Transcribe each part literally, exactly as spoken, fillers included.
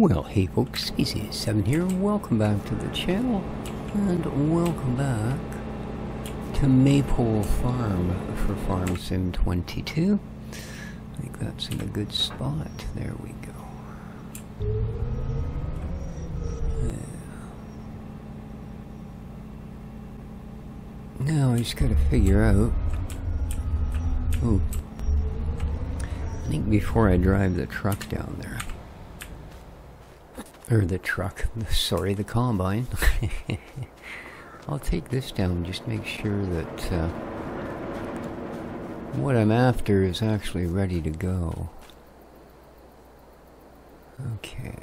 Well, hey folks, E Z seven here. Welcome back to the channel, and welcome back to Maypole Farm for Farm Sim twenty-two. I think that's in a good spot. There we go. Yeah. Now I just gotta figure out. Oh, I think before I drive the truck down there. Or the truck, sorry, the combine. I'll take this down, just make sure that uh, what I'm after is actually ready to go. Okay.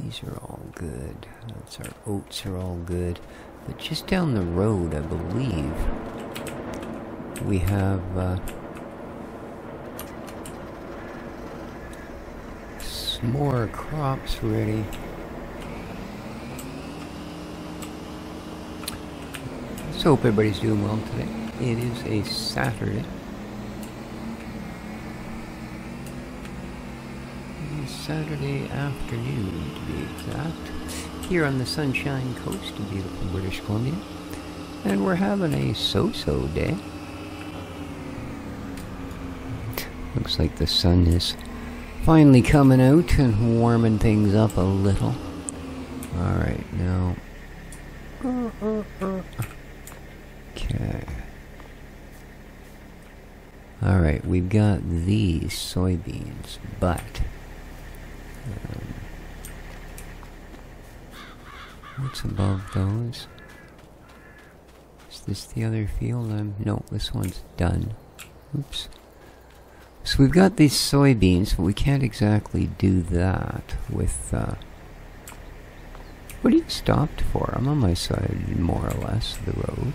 These are all good. That's our oats are all good. But just down the road, I believe, we have... Uh, more crops ready. Let's hope everybody's doing well today. It is a Saturday. Saturday afternoon, to be exact. Here on the Sunshine Coast in beautiful British Columbia. And we're having a so-so day. Looks like the sun is finally coming out and warming things up a little. Alright, now. Uh, uh, uh. Okay. Alright, we've got these soybeans, but. Um, what's above those? Is this the other field? Um, no, this one's done. Oops. So we've got these soybeans, but we can't exactly do that with, uh... What are you stopped for? I'm on my side, more or less, of the road.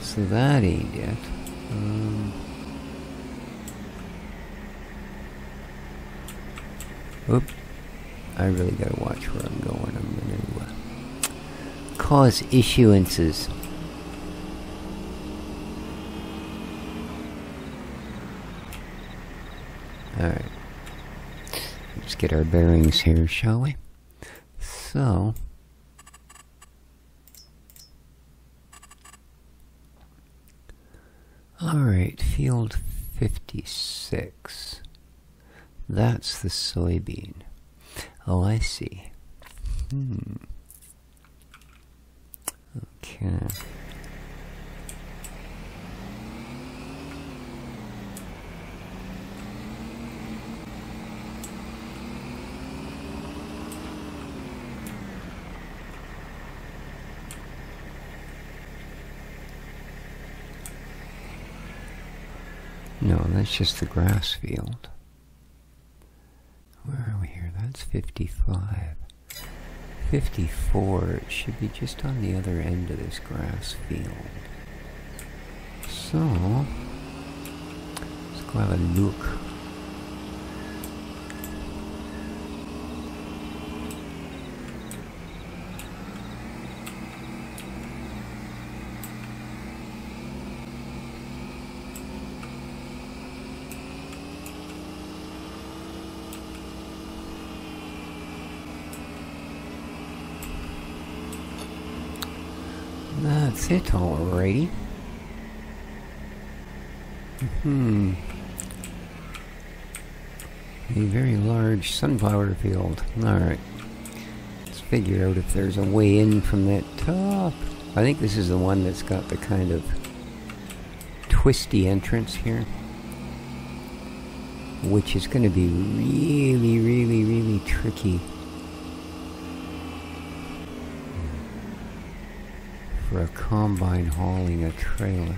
So that ain't it. Um, oop. I really gotta watch where I'm going. I'm gonna uh, cause issuances. Alright, let's get our bearings here, shall we? So, alright, field fifty-six, that's the soybean. Oh, I see. Hmm. Okay. No, that's just the grass field. Where are we here? That's fifty-five. fifty-four, it should be just on the other end of this grass field. So, let's go have a look. That's it, alrighty. Mm-hmm. A very large sunflower field. Alright. Let's figure out if there's a way in from that top. I think this is the one that's got the kind of twisty entrance here. Which is going to be really, really, really tricky. For a combine hauling a trailer.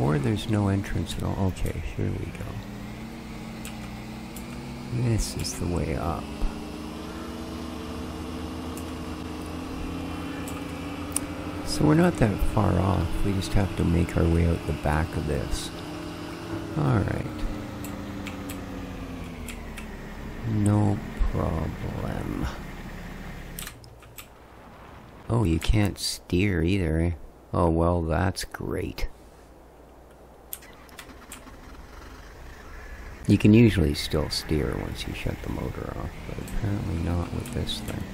Or there's no entrance at all. Okay, here we go. This is the way up. So we're not that far off. We just have to make our way out the back of this. Alright. No problem. Oh, you can't steer either, eh? Oh, well, that's great. You can usually still steer once you shut the motor off, but apparently not with this thing.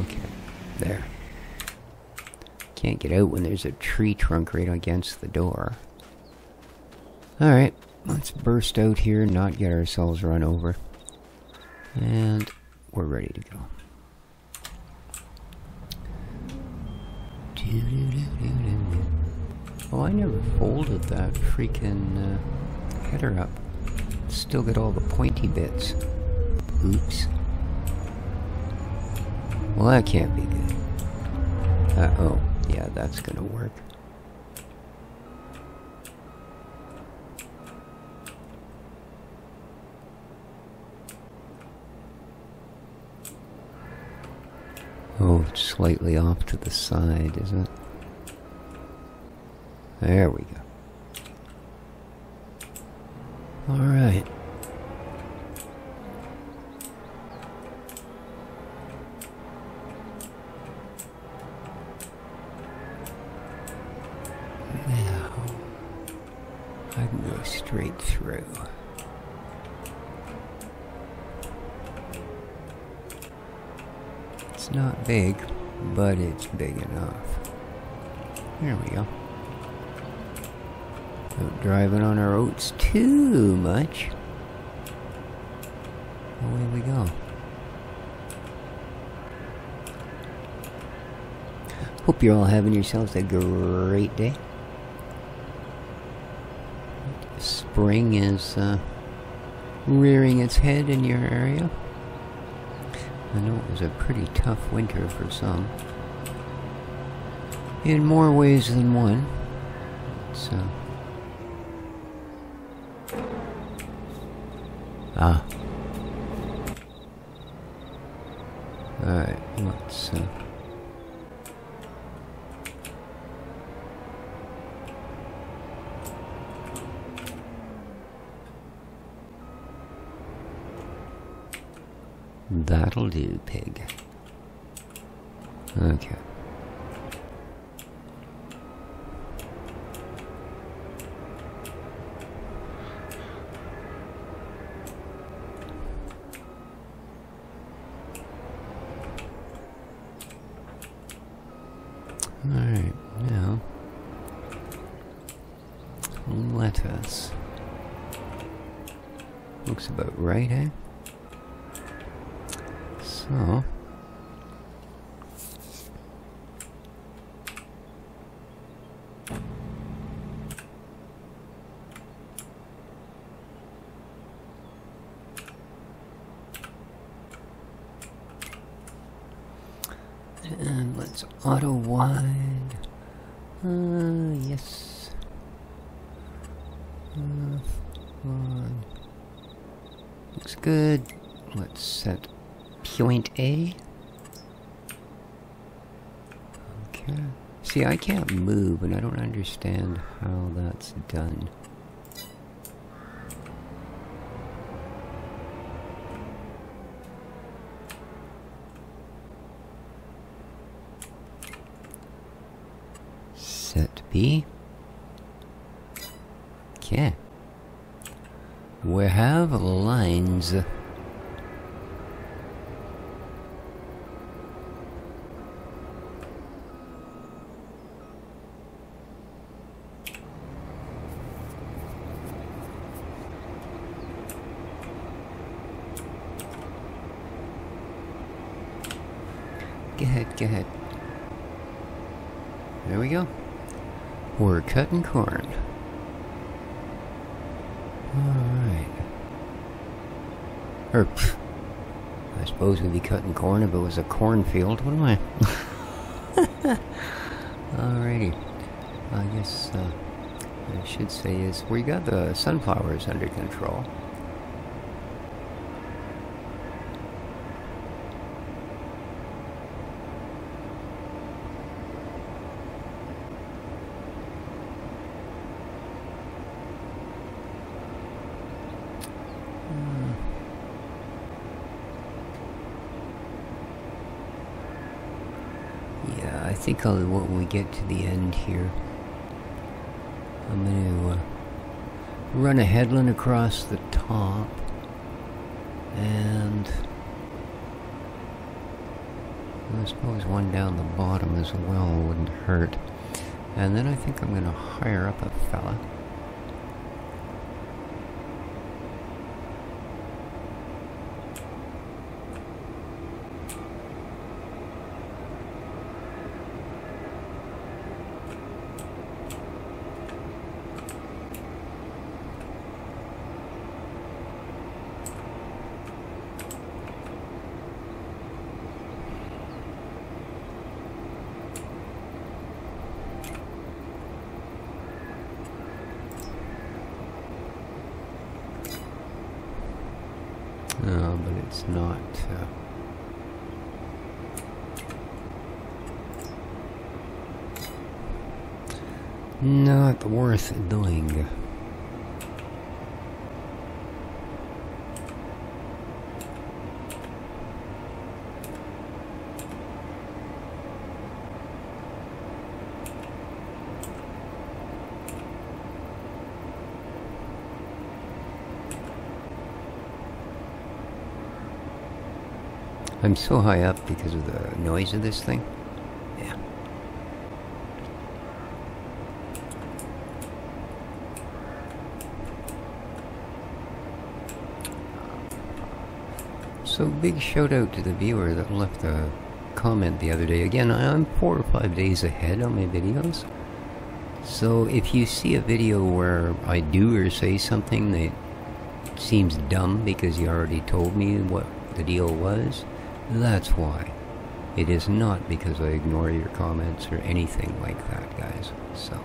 Okay, there. Can't get out when there's a tree trunk right against the door. Alright, let's burst out here and not get ourselves run over. And we're ready to go. Oh, I never folded that freaking uh, header up. Still got all the pointy bits. Oops. Well, that can't be good. Uh-oh. Yeah, that's gonna work. Oh, it's slightly off to the side, is it? There we go. Alright. Now, I can go straight through. It's not big, but it's big enough. There we go. Don't drive it on our oats too much. Away we go. Hope you're all having yourselves a great day. Spring is uh, rearing its head in your area. I know it was a pretty tough winter for some. In more ways than one. It's, uh, Ah. Alright, let's uh, that'll do, pig. Okay. Alright, now, let us, looks about right, eh? So, and let's auto wide. Uh, yes. Uh, on. Looks good. Let's set point A. Okay. See, I can't move, and I don't understand how that's done. Set B. Okay. We have lines. Go ahead, go ahead. There we go. We're cutting corn. Alright. Or, pff, I suppose we'd be cutting corn if it was a cornfield. What am I? Alrighty. I guess, uh, what I should say is, we got the sunflowers under control. Yeah, I think I'll, when we get to the end here, I'm going to uh, run a headland across the top, and I suppose one down the bottom as well wouldn't hurt. And then I think I'm going to hire up a fella. No, but it's not. Uh, not worth doing. I'm so high up because of the noise of this thing. Yeah. So big shout out to the viewer that left a comment the other day. Again, I'm four or five days ahead on my videos. So if you see a video where I do or say something that seems dumb because you already told me what the deal was, that's why. It is not because I ignore your comments or anything like that, guys. So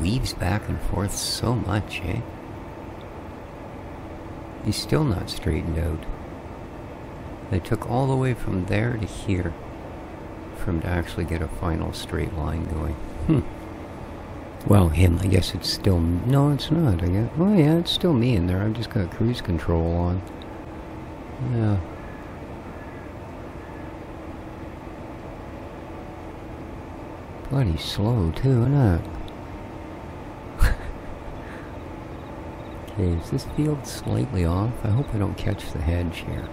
weaves back and forth so much, eh? He's still not straightened out. They took all the way from there to here for him to actually get a final straight line going. Hmm. Well, him, I guess it's still... No, it's not, I guess. Oh yeah, it's still me in there. I've just got cruise control on. Yeah. Bloody slow, too, isn't it? Is this field slightly off? I hope I don't catch the hedge here.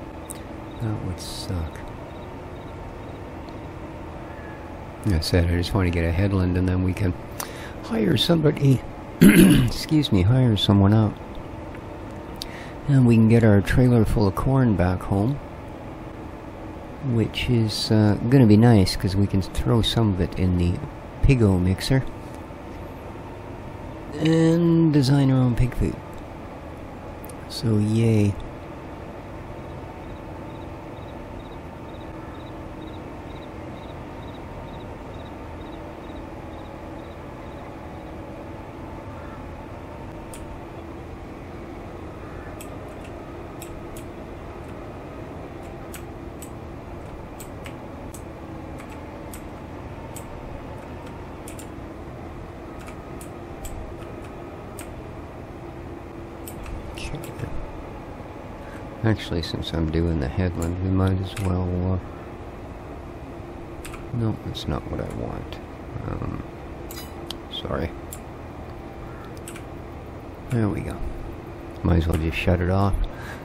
That would suck. Like I said, I just want to get a headland and then we can hire somebody, excuse me, hire someone out. And we can get our trailer full of corn back home, which is uh, going to be nice because we can throw some of it in the pig-o mixer and design our own pig food. So yay. Actually, since I'm doing the headland, we might as well, uh, no, that's not what I want. Um, sorry. There we go. Might as well just shut it off.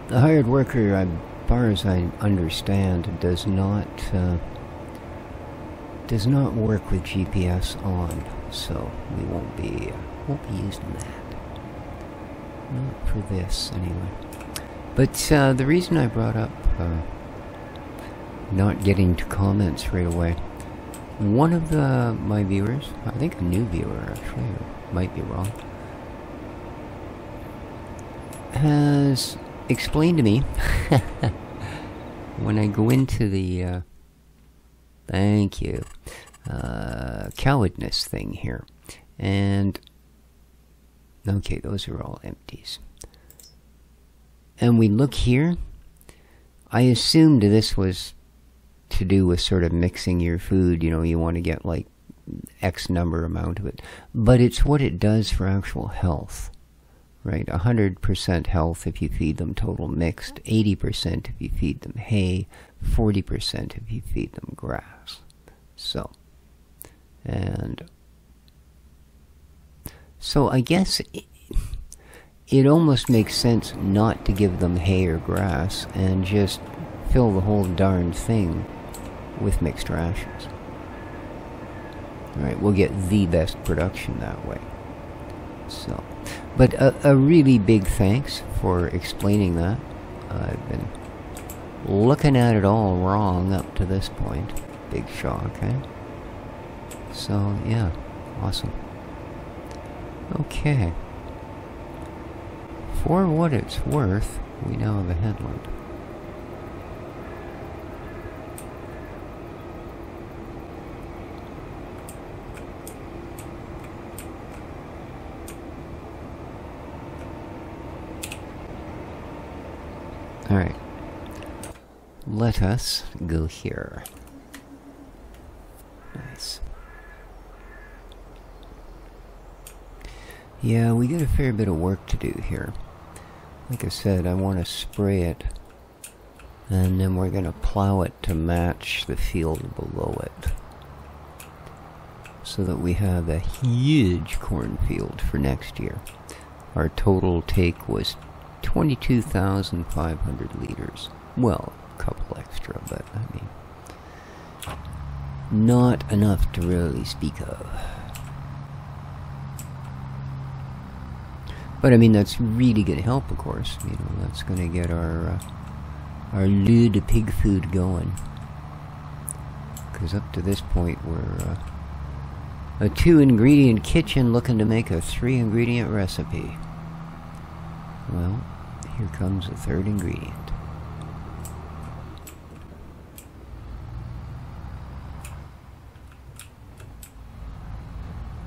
The hired worker, as far as I understand, does not, uh, does not work with G P S on, so we won't be, uh, won't be using that. Not for this, anyway. But uh, the reason I brought up uh, not getting to comments right away, one of the, my viewers, I think a new viewer actually, or might be wrong, has explained to me when I go into the, uh, thank you, uh, cowardness thing here, and okay, those are all empties. and we look here, I assumed this was to do with sort of mixing your food. You know, you want to get like X number amount of it, but it's what it does for actual health, right? one hundred percent health if you feed them total mixed, eighty percent if you feed them hay, forty percent if you feed them grass. So, and so I guess it, it almost makes sense not to give them hay or grass and just fill the whole darn thing with mixed rations. Alright, we'll get the best production that way. So, but a, a really big thanks for explaining that. I've been looking at it all wrong up to this point. Big shock, eh? So, yeah, awesome. Okay. For what it's worth, we now have a headland. Alright, let us go here. Nice. Yeah, we got a fair bit of work to do here. Like I said, I want to spray it, and then we're going to plow it to match the field below it, so that we have a huge cornfield for next year. Our total take was twenty-two thousand five hundred liters. Well, a couple extra, but I mean, not enough to really speak of. But I mean, that's really going to help, of course. You know, that's going to get our uh, our lure to pig food going. Because up to this point, we're uh, a two-ingredient kitchen looking to make a three-ingredient recipe. Well, here comes the third ingredient.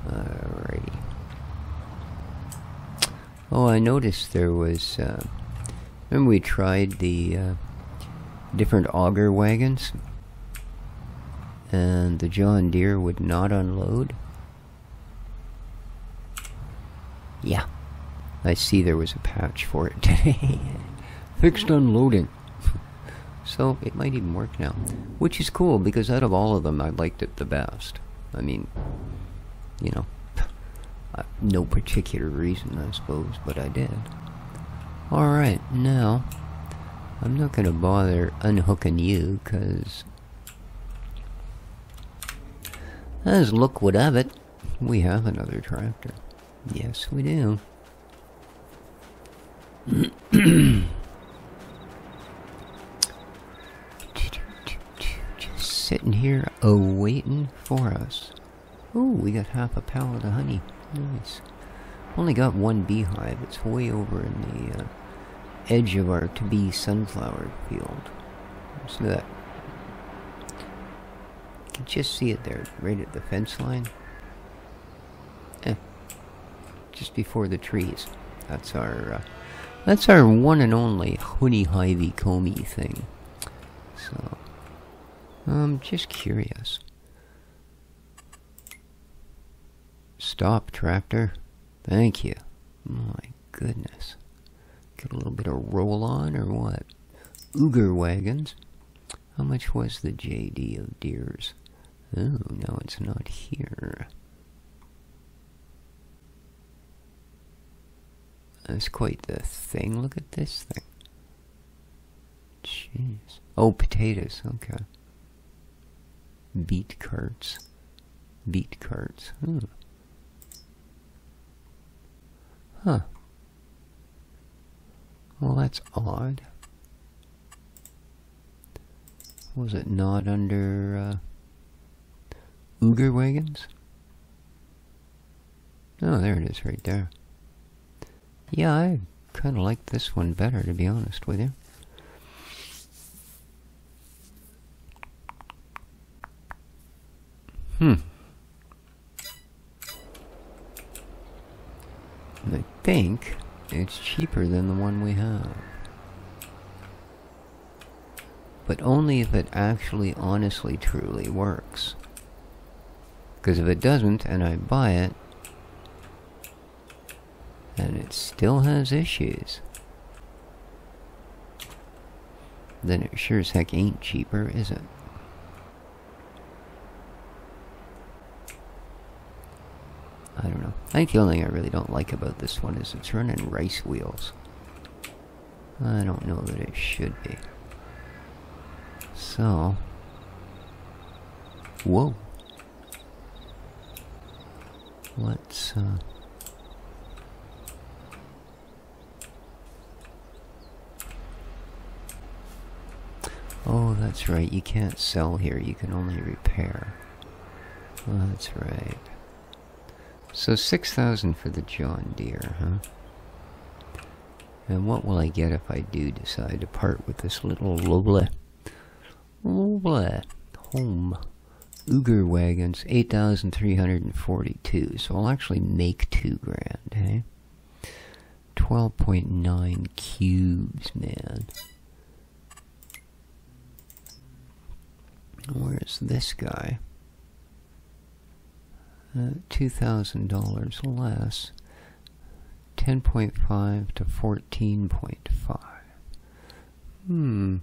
Alrighty. Oh, I noticed there was, uh, remember we tried the uh, different auger wagons? And the John Deere would not unload? Yeah. I see there was a patch for it today. Fixed unloading. So it might even work now. Which is cool, because out of all of them, I liked it the best. I mean, you know, no particular reason, I suppose, but I did. Alright, now, I'm not going to bother unhooking you, because as luck would have it, we have another tractor. Yes, we do. Just sitting here awaiting for us. Ooh, we got half a pallet of honey. Nice. Only got one beehive. It's way over in the uh, edge of our to-be sunflower field. So that you can just see it there, right at the fence line. Eh. Just before the trees. That's our... Uh, That's our one and only honey hivey comey thing. So, I'm just curious. Stop, tractor. Thank you. My goodness. Get a little bit of roll on or what? Ooger wagons. How much was the J D of Deere's? Oh, no, it's not here. That's quite the thing. Look at this thing. Jeez. Oh, potatoes. Okay. Beet carts. Beet carts. Hmm. Huh. Well, that's odd. Was it not under uh, Ooger wagons? Oh, there it is right there. Yeah, I kind of like this one better, to be honest with you. Hmm. And I think it's cheaper than the one we have. but only if it actually honestly truly works. Because if it doesn't and I buy it, and it still has issues, then it sure as heck ain't cheaper, is it? I don't know. I think the only thing I really don't like about this one is it's running rice wheels. I don't know that it should be. So... Whoa! Let's, uh... oh, that's right, you can't sell here, you can only repair. Well, that's right. So six thousand for the John Deere, huh? And what will I get if I do decide to part with this little lovely, lovely home? Uger wagons, eight thousand three hundred forty-two, so I'll actually make two grand, hey? twelve point nine cubes, man. Where's this guy? Uh, two thousand dollars less. ten point five to fourteen point five. Hmm.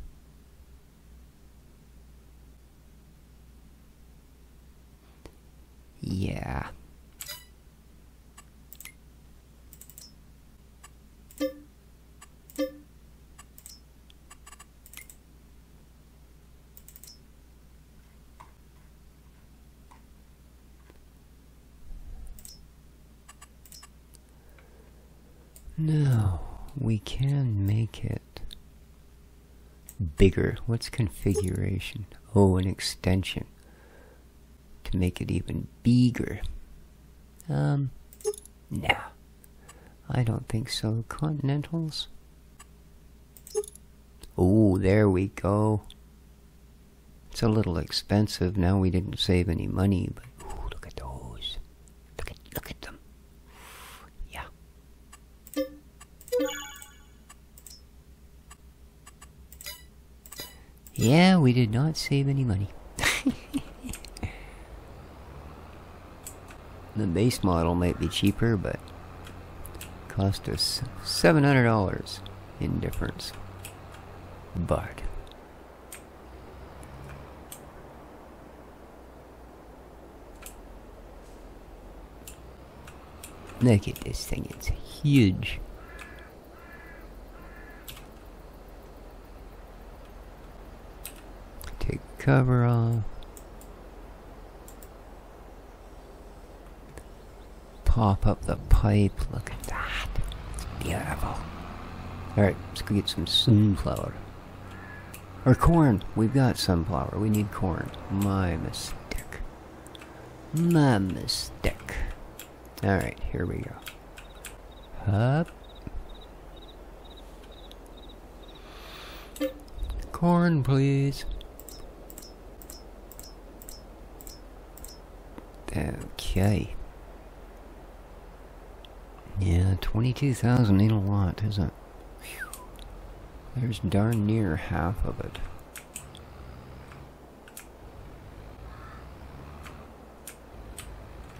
Yeah. No, we can make it bigger. What's configuration? Oh, an extension to make it even bigger. Um, nah, I don't think so. Continentals? Oh, there we go. It's a little expensive. Now we didn't save any money, but ooh, look at those. Look at, look at them. Yeah, we did not save any money. The base model might be cheaper, but cost us seven hundred dollars in difference. But look at this thing, it's huge. Cover off. Pop up the pipe. Look at that. It's beautiful. Alright, let's go get some sunflower. Or corn. We've got sunflower. We need corn. My mistake. My mistake. Alright, here we go. Up. Corn, please. Okay. Yeah, twenty-two thousand ain't a lot, is it? There's darn near half of it.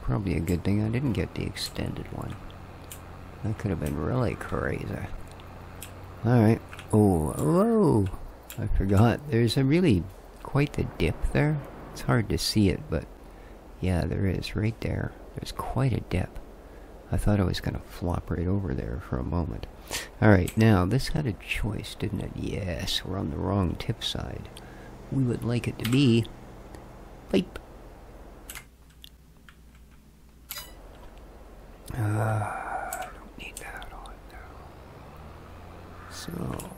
Probably a good thing I didn't get the extended one. That could have been really crazy. Alright. Oh, oh! I forgot. There's a really quite the dip there. It's hard to see it, but yeah, there is. Right there. There's quite a dip. I thought I was going to flop right over there for a moment. Alright, now, this had a choice, didn't it? Yes, we're on the wrong tip side. We would like it to be... pipe. Uh, I don't need that on now. So...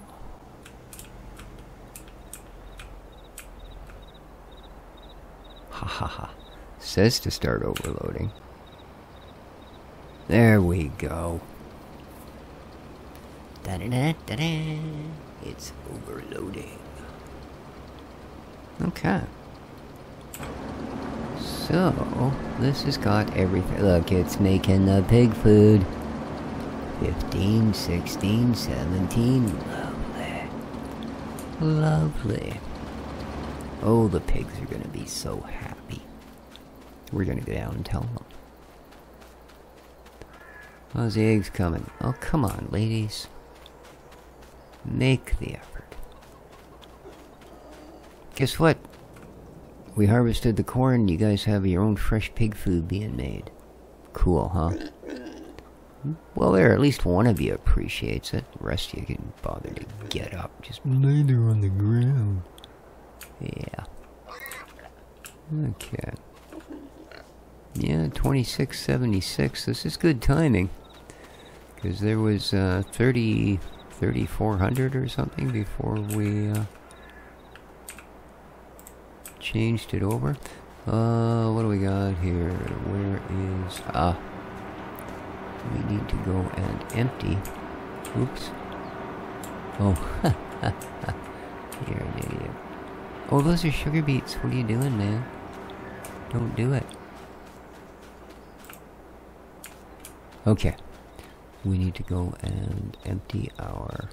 ha ha ha. Says to start overloading. There we go. Da da da da da. It's overloading. Okay. So this has got everything. Look, it's making the pig food. fifteen, sixteen, seventeen. Lovely. Lovely. Oh, the pigs are gonna be so happy. We're gonna go down and tell them. How's the eggs coming? Oh, come on, ladies. Make the effort. Guess what? We harvested the corn. You guys have your own fresh pig food being made. Cool, huh? Well, there, at least one of you appreciates it. The rest of you can bother to get up. Just lay there on the ground. Yeah. Okay. Yeah, twenty-six seventy-six. This is good timing. Because there was uh, thirty, thirty-four hundred or something before we uh, changed it over. Uh, what do we got here? Where is... Ah. We need to go and empty. Oops. Oh, ha, ha, ha. You're an idiot. Oh, those are sugar beets. What are you doing, man? Don't do it. Okay. We need to go and empty our...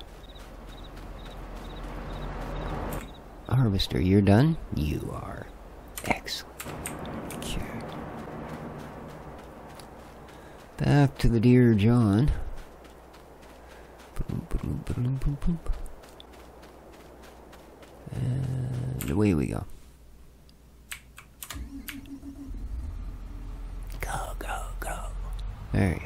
harvester. You're done? You are. Excellent. Okay. Back to the Dear John. And away we go. Go, go, go. There you are.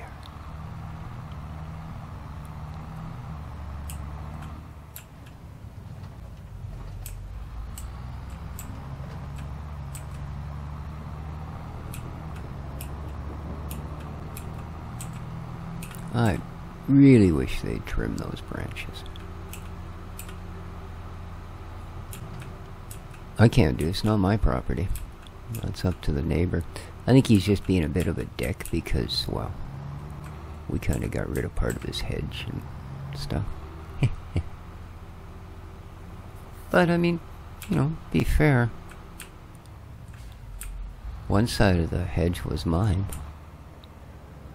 I really wish they'd trim those branches. I can't do it. It's not my property. That's up to the neighbor. I think he's just being a bit of a dick because, well, we kind of got rid of part of his hedge and stuff. But, I mean, you know, be fair. One side of the hedge was mine.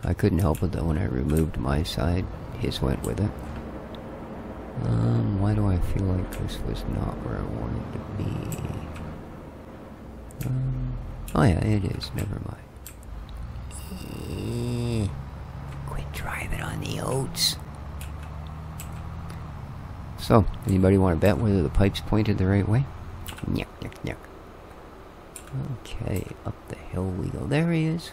I couldn't help it, though. When I removed my side, his went with it. Um, why do I feel like this was not where I wanted to be? Um, oh yeah, it is. Never mind. Eh, quit driving on the oats. So, anybody want to bet whether the pipe's pointed the right way? Nyuk, nyuk, nyuk. Okay, up the hill we go. There he is.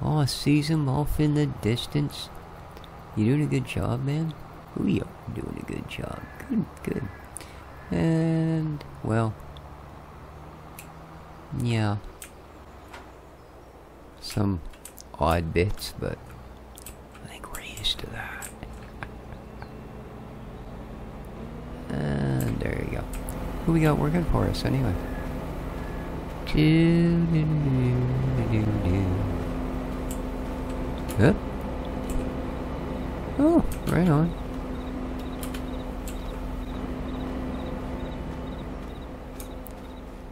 Oh, I sees him off in the distance. You doing a good job, man? Ooh, you're doing a good job. Good, good. And, well. Yeah. Some odd bits, but I think we're used to that. And there you go. Who we got working for us, anyway? Do, do, do, do, do. Huh? Oh, right on.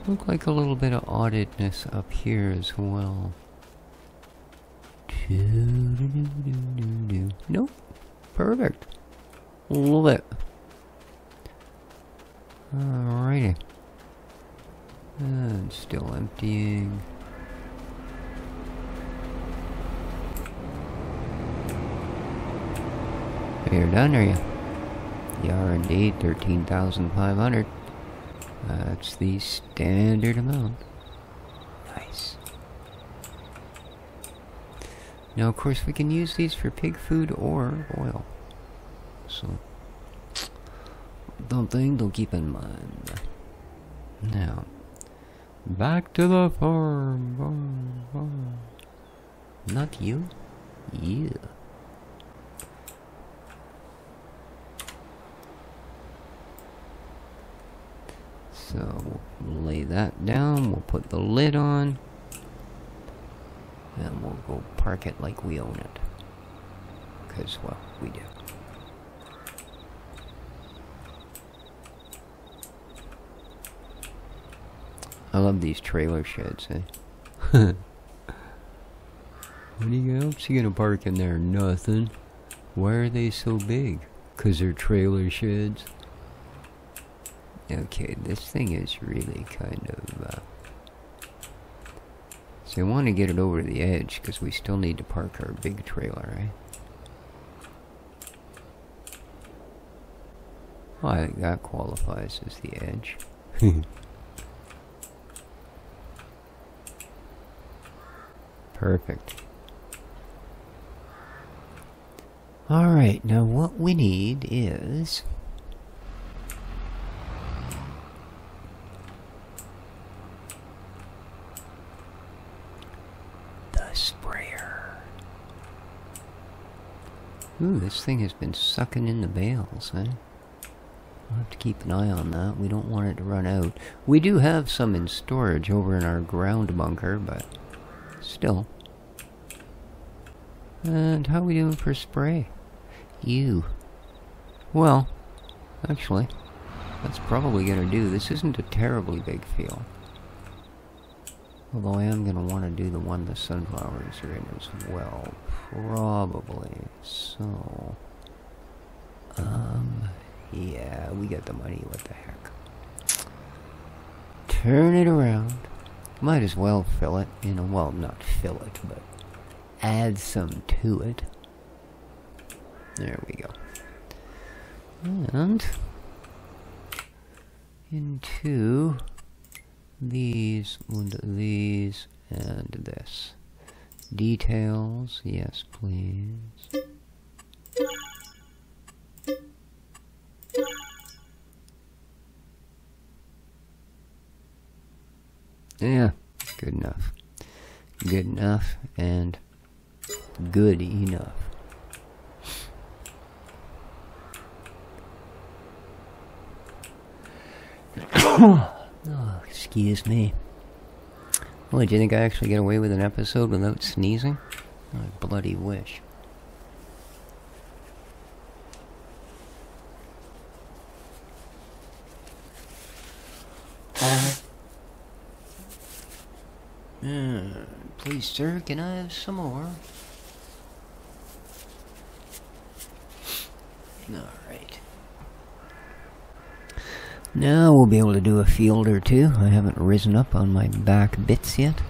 Look like a little bit of oddness up here as well. Nope. Perfect. Love it. Alrighty. And still emptying. You're done, are you? You are indeed. Thirteen thousand five hundred. That's the standard amount. Nice. Now, of course, we can use these for pig food or oil. So, something to keep in mind. Now, back to the farm. farm, farm. Not you. You. Yeah. So we'll lay that down, we'll put the lid on, and we'll go park it like we own it. Because, well, we do. I love these trailer sheds, eh? What else you gonna park in there? Nothing. Why are they so big? Because they're trailer sheds. Okay, this thing is really kind of, uh, so I want to get it over the edge, because we still need to park our big trailer, right? Well, I think that qualifies as the edge. Perfect. Alright, now what we need is... the sprayer. Ooh, this thing has been sucking in the bales, huh? We'll have to keep an eye on that. We don't want it to run out. We do have some in storage over in our ground bunker, but still. And how are we doing for spray? Ew. Well, actually, that's probably going to do. This isn't a terribly big field. Although I am going to want to do the one the sunflowers are in as well. Probably. So, um... yeah, we got the money, what the heck. Turn it around. Might as well fill it, you know, well, not fill it, but add some to it. There we go. And into these, and these, and this. Details, yes, please. Yeah, good enough. Good enough and good enough. Oh, excuse me. Well, did you think I actually get away with an episode without sneezing? I bloody wish. Please, sir, can I have some more? Alright. Now we'll be able to do a field or two. I haven't risen up on my back bits yet.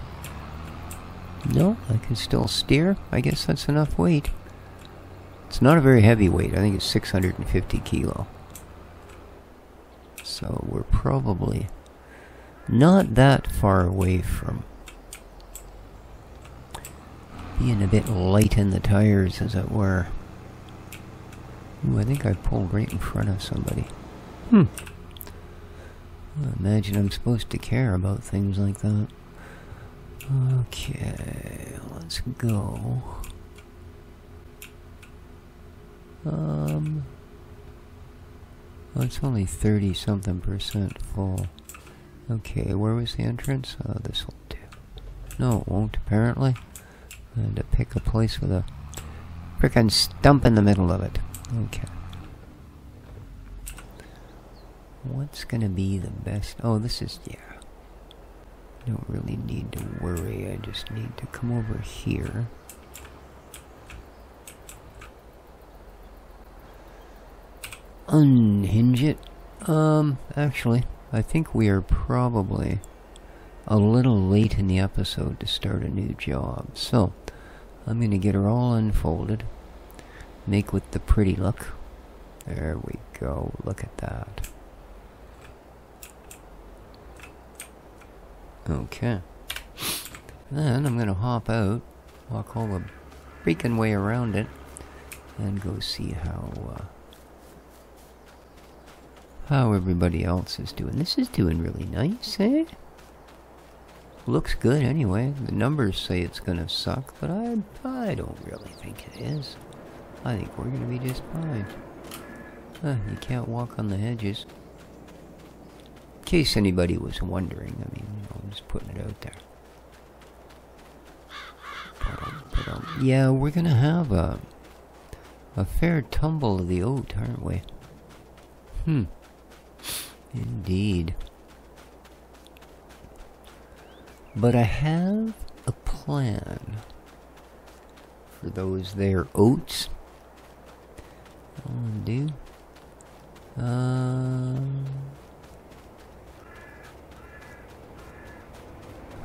No, I can still steer. I guess that's enough weight. It's not a very heavy weight. I think it's six hundred fifty kilo. So we're probably not that far away from being a bit light in the tires, as it were. Ooh, I think I pulled right in front of somebody. Hmm. I imagine I'm supposed to care about things like that. Okay, let's go. Um... Well, it's only thirty-something percent full. Okay, where was the entrance? Oh, this will do. No, it won't, apparently. I had to pick a place with a frickin' stump in the middle of it. Okay. What's gonna be the best? Oh, this is, yeah. I don't really need to worry. I just need to come over here. Unhinge it. Um, actually, I think we are probably a little late in the episode to start a new job. So, I'm going to get her all unfolded. Make with the pretty look. There we go. Look at that. Okay. Then I'm going to hop out, walk all the freaking way around it, and go see how uh, how everybody else is doing. This is doing really nice, eh? Looks good anyway. The numbers say it's gonna suck, but I I don't really think it is. I think we're gonna be just fine. Huh, you can't walk on the hedges. In case anybody was wondering, I mean, you know, I'm just putting it out there. But, um, but, um, yeah, we're gonna have a a fair tumble of the oat, aren't we? Hmm. Indeed. But I have a plan for those there oats. All I do. Um,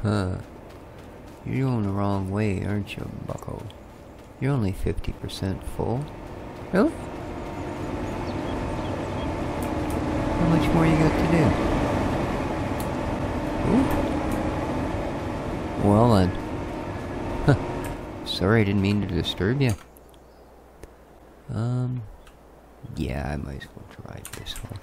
Huh. You're going the wrong way, aren't you, bucko? You're only fifty percent full. Really? How much more you got to do? Ooh. Well then. Huh. Sorry, I didn't mean to disturb you. Um... Yeah, I might as well drive this one.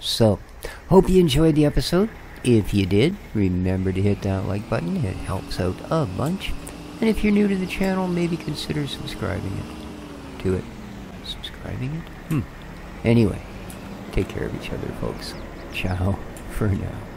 So, hope you enjoyed the episode. If you did, remember to hit that like button. It helps out a bunch. And if you're new to the channel, maybe consider subscribing it. To it. Subscribing it? Hmm. Anyway, take care of each other, folks. Ciao for now.